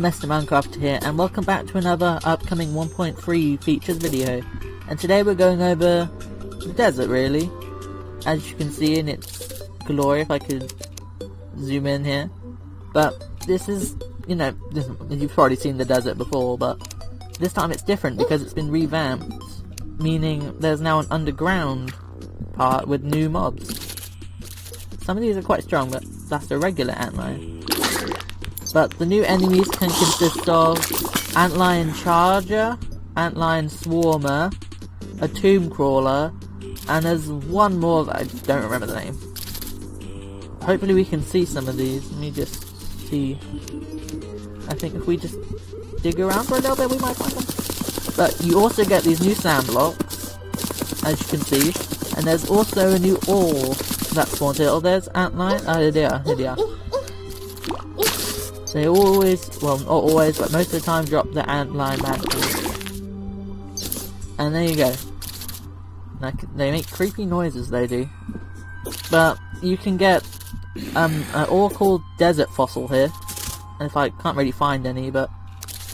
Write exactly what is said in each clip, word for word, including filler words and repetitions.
to Mister Minecraft here, and welcome back to another upcoming one point three features video. And today we're going over the desert, really, as you can see in its glory. If I could zoom in here, but this is, you know, this, you've probably seen the desert before, but this time it's different because it's been revamped, meaning there's now an underground part with new mobs. Some of these are quite strong, but that's the regular antlion. But the new enemies can consist of Antlion Charger, Antlion Swarmer, a Tomb Crawler, and there's one more that I just don't remember the name. Hopefully we can see some of these. Let me just see. I think if we just dig around for a little bit we might find them. But you also get these new sand blocks, as you can see, and there's also a new ore that spawns here. Oh, there's Antlion. Oh, they are, they are. They always, well, not always, but most of the time drop the Antlion mandibles. And there you go. Like, they make creepy noises, they do. But you can get um, an ore called desert fossil here. And if I can't really find any, but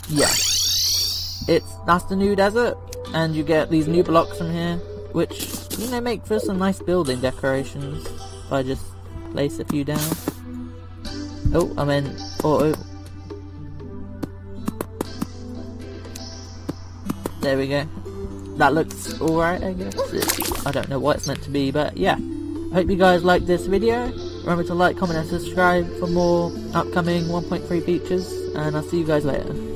yeah. It's, that's the new desert, and you get these new blocks from here, which, you know, make for some nice building decorations, if I just place a few down. Oh, I mean, oh, oh. There we go. That looks alright, I guess. It's, I don't know what it's meant to be, but yeah. I hope you guys liked this video. Remember to like, comment, and subscribe for more upcoming one point three features, and I'll see you guys later.